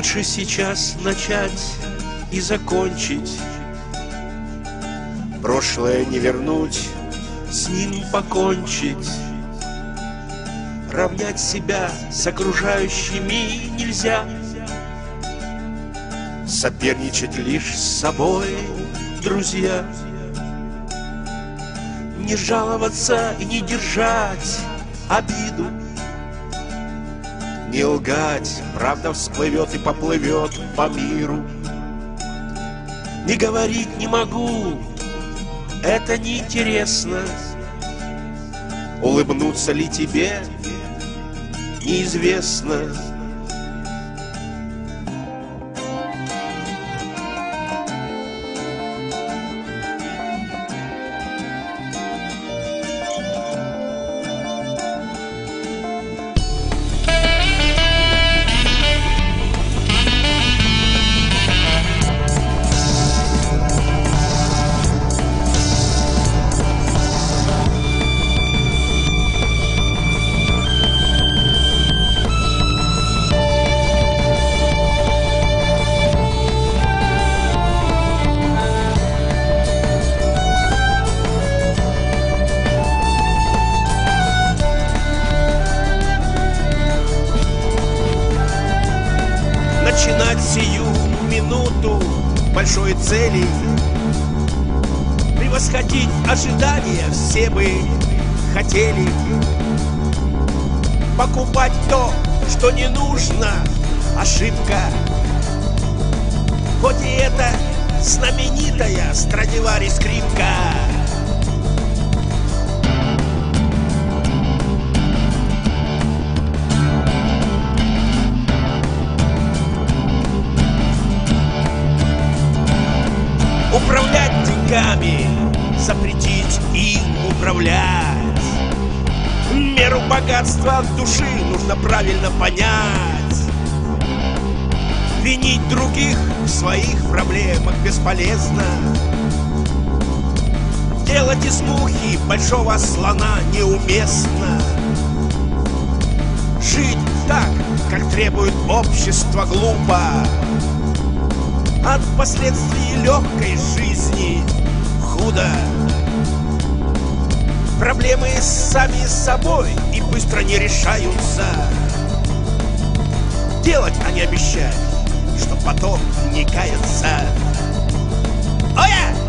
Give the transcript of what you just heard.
Лучше сейчас начать и закончить. Прошлое не вернуть, с ним покончить. Равнять себя с окружающими нельзя. Соперничать лишь с собой, друзья. Не жаловаться и не держать обиду. Не лгать, правда всплывет и поплывет по миру. Не говорить не могу, это неинтересно. Улыбнуться ли тебе, неизвестно. Начинать сию минуту большой цели, превосходить ожидания все бы хотели. Покупать то, что не нужно, ошибка. Хоть и это знаменитая Страдивари скрипка. Управлять деньгами, запретить им управлять. Меру богатства от души нужно правильно понять. Винить других в своих проблемах бесполезно. Делать из мухи большого слона неуместно. Жить так, как требует общество, глупо. От последствий легкой жизни худо. Проблемы сами собой и быстро не решаются. Делать, а не обещать, чтоб потом не каяться. Оя!